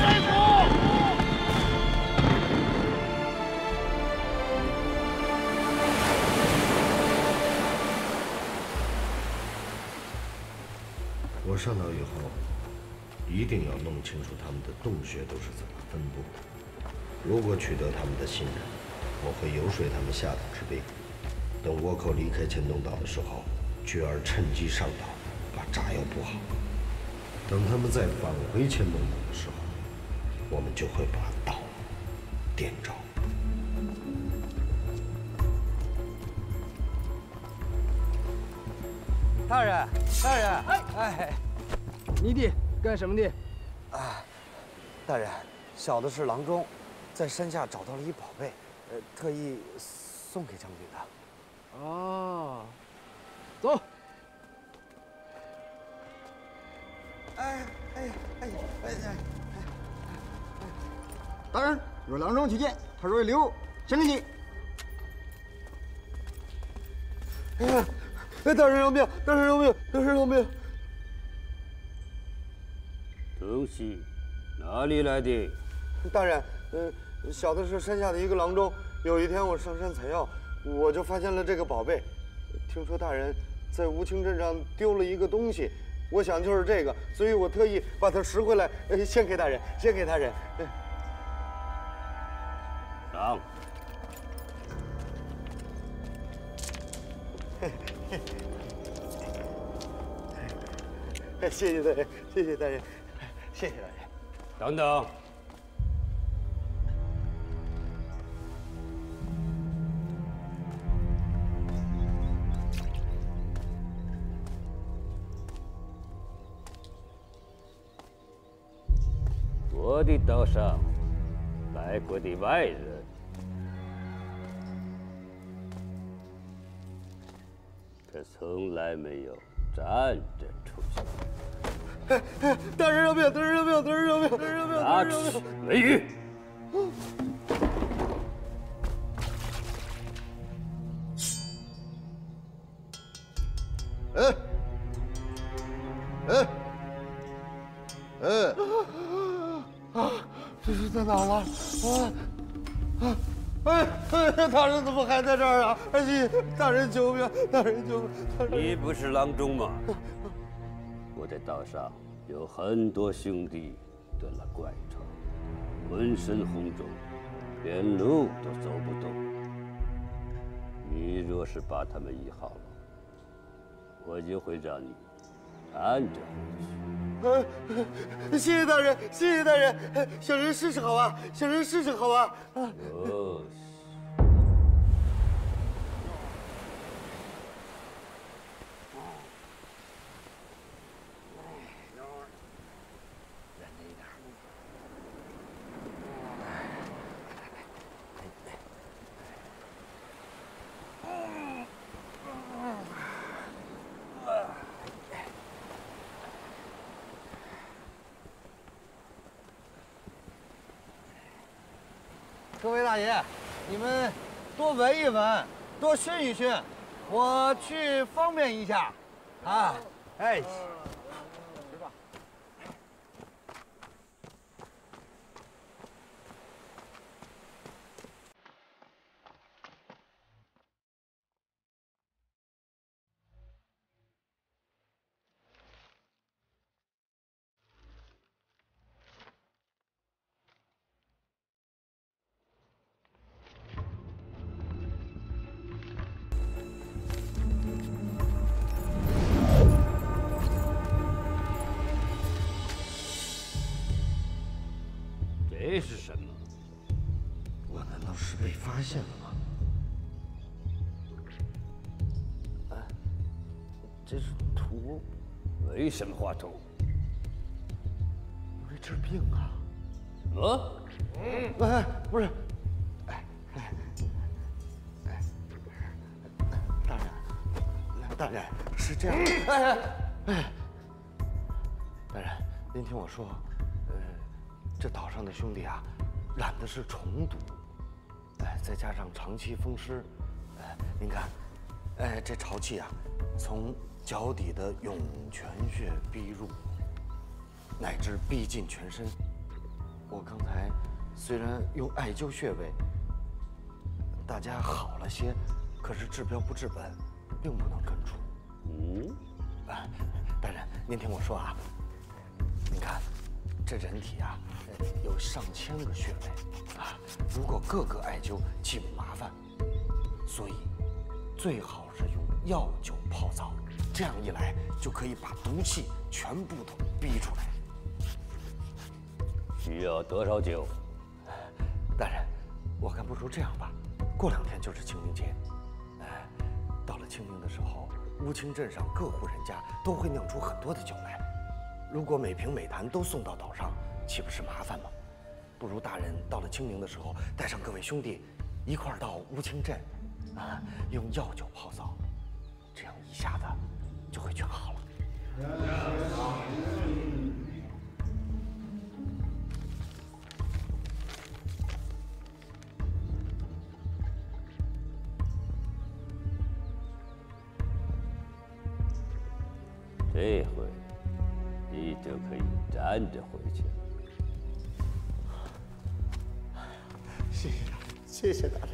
我上岛以后，一定要弄清楚他们的洞穴都是怎么分布的。如果取得他们的信任，我会游说他们下岛治病。等倭寇离开千洞岛的时候，菊儿趁机上岛，把炸药布好。等他们再返回千洞岛的时候，我们就会把岛点着。 大人，大人，哎，迷弟干什么的？啊，大人，小的是郎中，在山下找到了一宝贝，特意送给将军的。哦，走。大人，有郎中举荐，他说留物献给你。哎，大人饶命！大人饶命！大人饶命！东西哪里来的？大人，小的是山下的一个郎中。有一天我上山采药，我就发现了这个宝贝。听说大人在无情镇上丢了一个东西，我想就是这个，所以我特意把它拾回来，献给大人，献给大人。让。 谢谢大人，谢谢大人，谢谢大人。等等，我的岛上来过的外人，这从来没有站着出去。 大人饶命！大人饶命！大人饶命！大人饶命！大人饶命！雷雨，这是在哪了？大人怎么还在这儿啊？大人救命！大人救命！你不是郎中吗？ 我在岛上有很多兄弟得了怪症，浑身红肿，连路都走不动。你若是把他们医好了，我就会让你安着回去。谢谢大人，谢谢大人，小人试试好吧，小人试试好吧。哦。 各位大爷，你们多闻一闻，多熏一熏，我去方便一下，啊，哎，吃吧。这是什么？我难道是被发现了吗？哎，这是图，为什么画图？为治病啊！啊？哎，不是，哎，大人是这样的，哎，大人，您听我说。 这岛上的兄弟啊，染的是虫毒，再加上长期风湿，您看，这潮气啊，从脚底的涌泉穴逼入，乃至逼近全身。我刚才虽然用艾灸穴位，大家好了些，可是治标不治本，并不能根除。嗯，大人，您听我说啊，您看，这人体啊，有上千个穴位啊，如果个个艾灸，岂不麻烦？所以，最好是用药酒泡澡，这样一来就可以把毒气全部都逼出来。需要多少酒？大人，我看不如这样吧，过2天就是清明节，到了清明的时候。 乌青镇上各户人家都会酿出很多的酒来，如果每瓶每坛都送到岛上，岂不是麻烦吗？不如大人到了清明的时候，带上各位兄弟，一块儿到乌青镇，啊，用药酒泡澡，这样一下子就会全好了。这回你就可以站着回去了。谢谢大人，谢谢大人。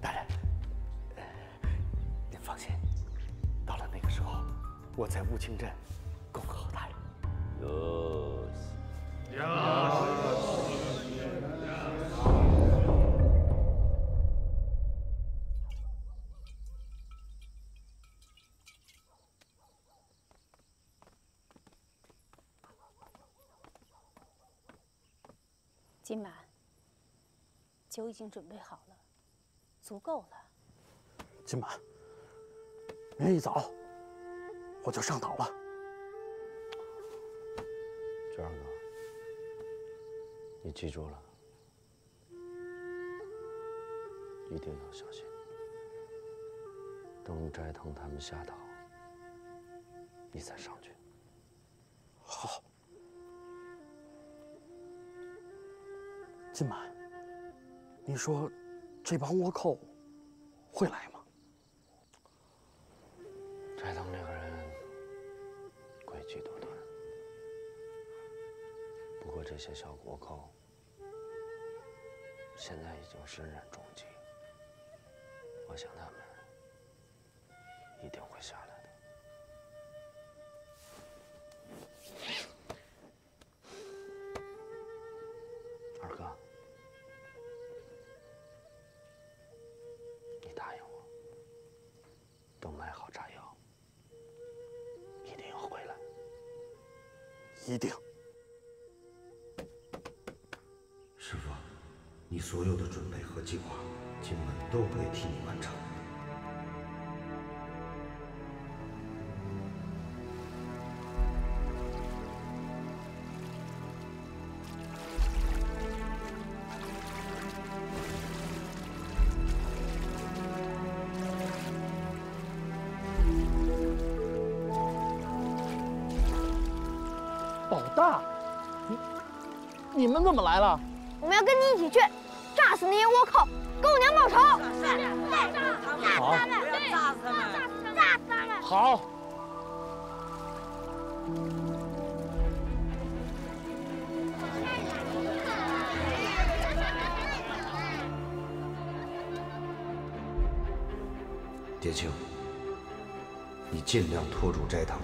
大人，您放心，到了那个时候，我在乌青镇恭候大人。哟西，哟西。 今晚酒已经准备好了，足够了。今晚，明天一早我就上岛了。这样啊，你记住了，一定要小心。等斋藤他们下岛，你再上去。好。 今晚，你说这帮倭寇会来吗？斋藤这个人诡计多端，不过这些小倭寇现在已经身染重疾，我想他们一定会下来的。 一定，师傅，你所有的准备和计划，今晚都会替你完成。你们怎么来了？我们要跟你一起去，炸死那些倭寇，跟我娘报仇！炸死他们！好。蝶青，你尽量拖住斋藤。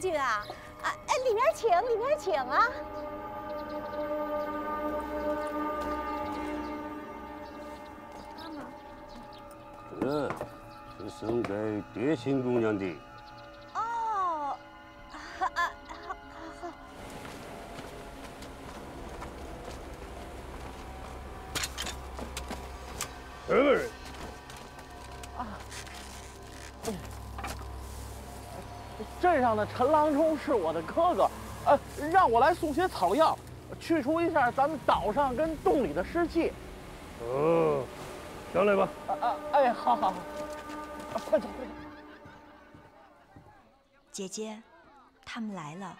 请啊！这是送给蝶青姑娘的。哦，好。哎。啊！镇上的陈郎中是我的哥哥。 让我来送些草药，去除一下咱们岛上跟洞里的湿气。哦，上来吧。好。快走。姐姐，他们来了。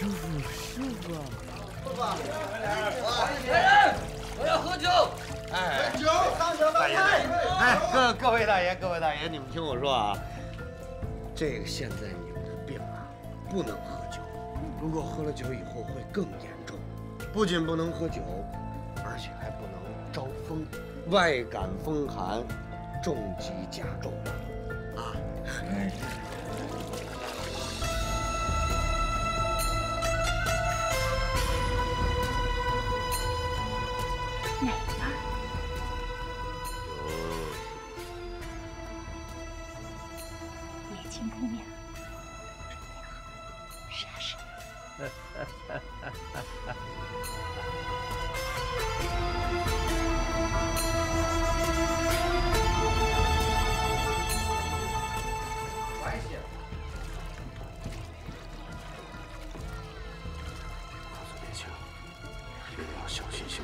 师傅，师傅，爸爸，来人，我要喝酒。哎，酒，大爷，大爷，哎，各位大爷，各位大爷，你们听我说啊，这个现在你们的病啊，不能喝酒，如果喝了酒以后会更严重，不仅不能喝酒，而且还不能招风，外感风寒，重疾加重，啊。哎 哪个？年轻姑娘，中年好，啥事？白姐，告诉年轻人，一定要小心行事。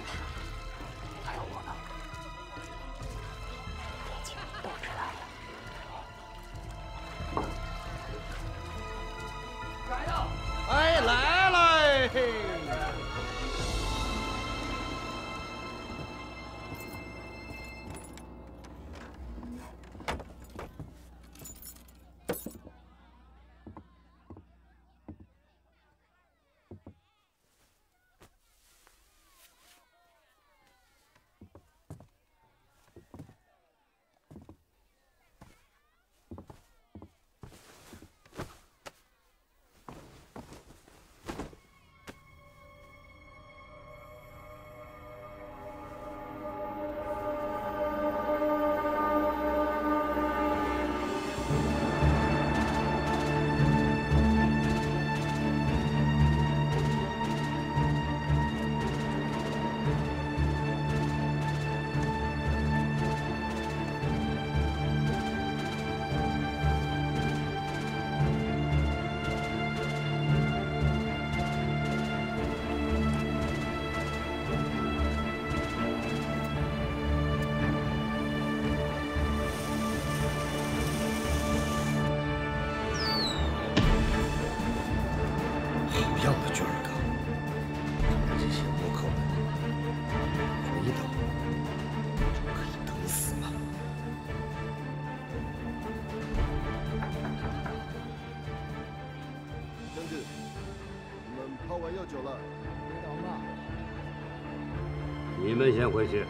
你们先回去。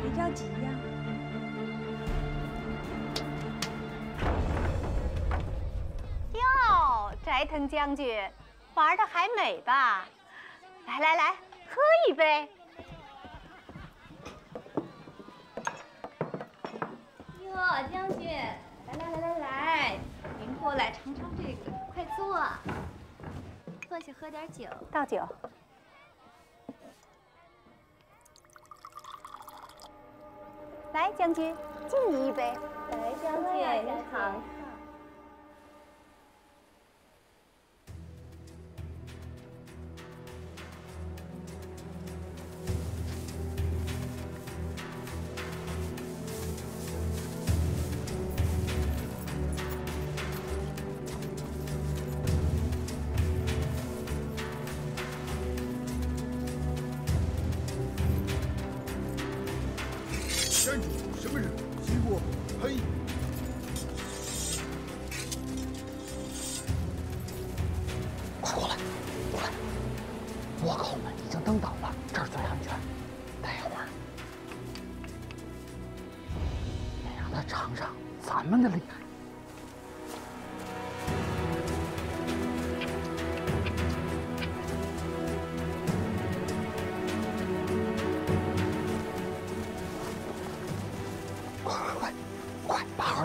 别着急呀。哟，斋藤将军，玩的还美吧？来来来，喝一杯。哟，将军，来，您过来尝尝这个。 快坐，坐下喝点酒。倒酒。来，将军，敬你一杯。来，将军，您尝尝。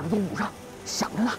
都补上，想着呢。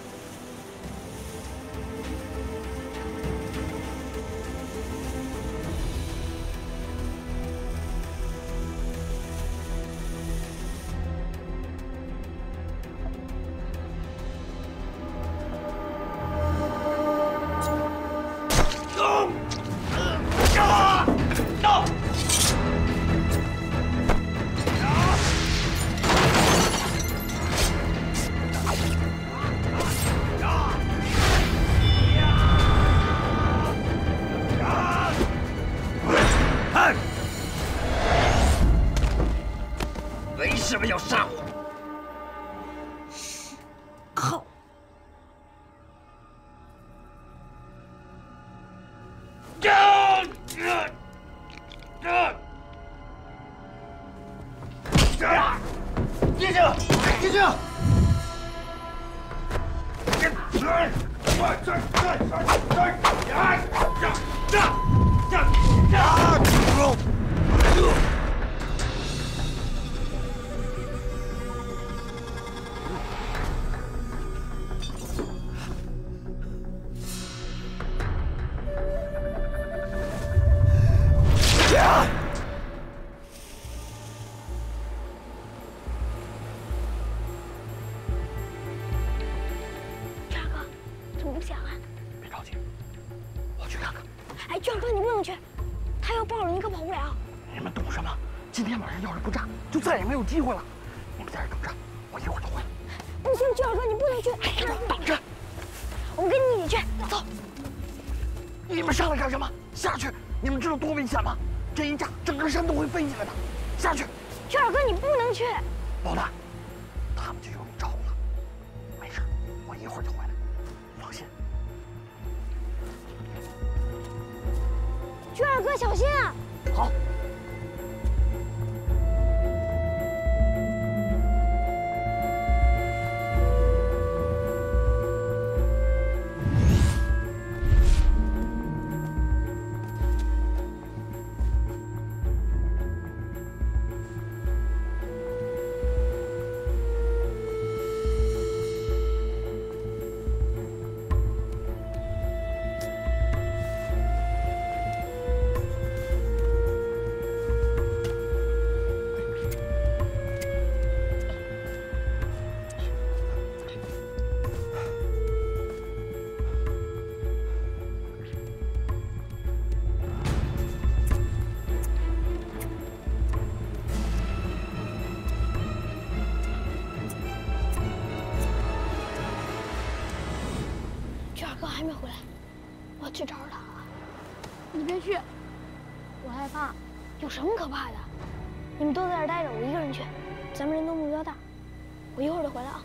什么要杀我？靠！叶静，叶静！机会了，你们在这等着，我一会儿就回来。不行，俊哥，你不能去！哎呀，等着，我跟你一起去。走。你们上来干什么？下去！你们知道多危险吗？这一炸，整个山都会飞起来的。下去。俊哥，你不能去。老大，他们就有你照顾了。没事，我一会儿就回来，放心。俊哥，小心啊！好。 还没回来，我去找找他啊！你别去，我害怕。有什么可怕的？你们都在这待着，我一个人去。咱们人多目标大，我一会儿就回来啊。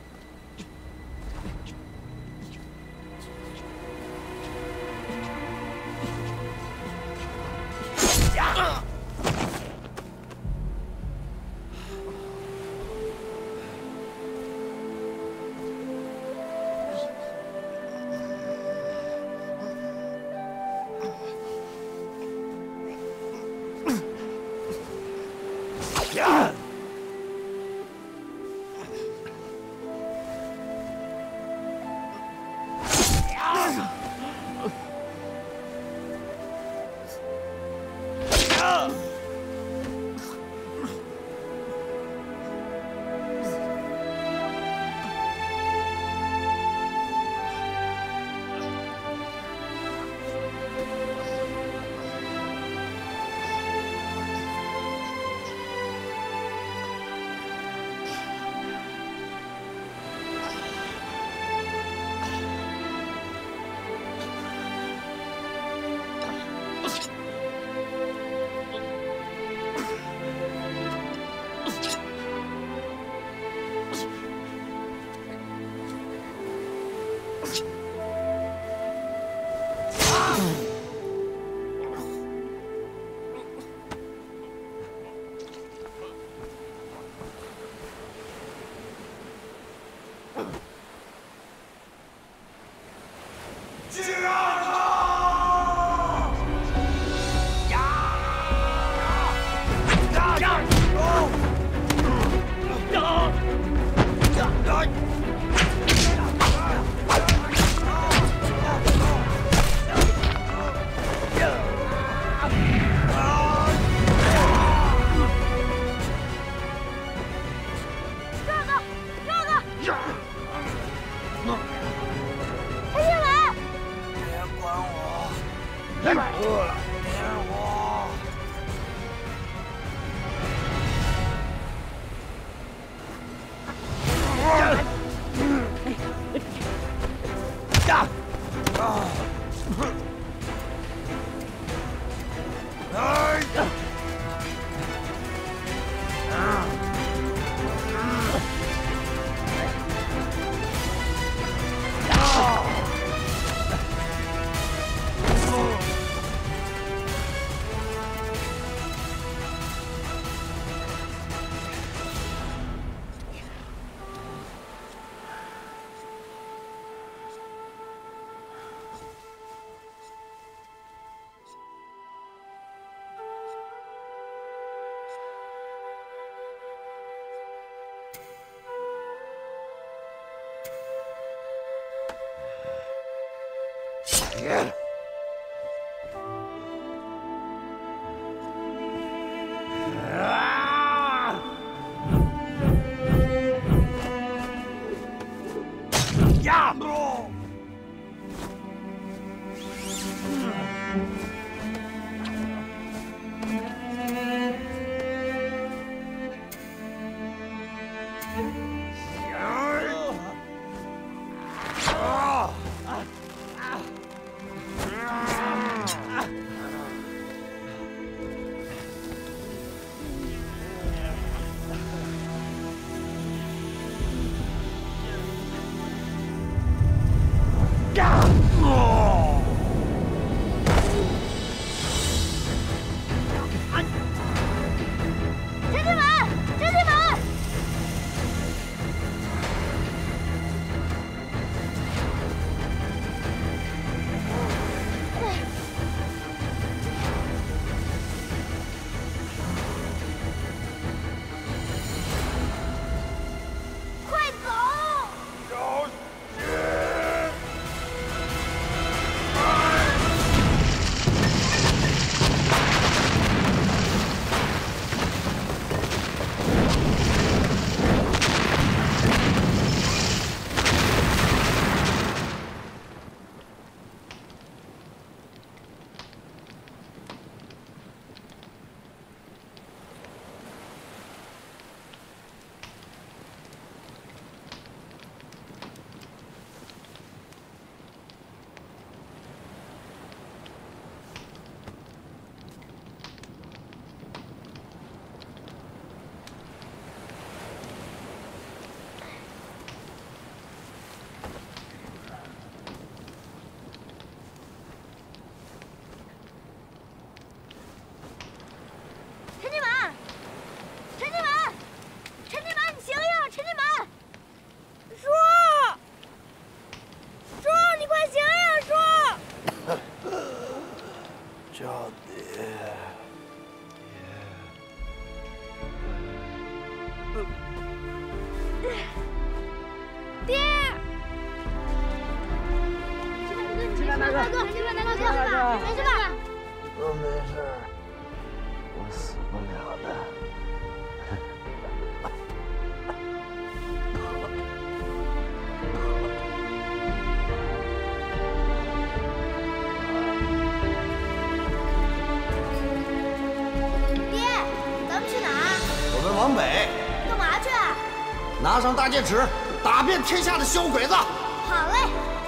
拿上大戒尺，打遍天下的小鬼子！好嘞。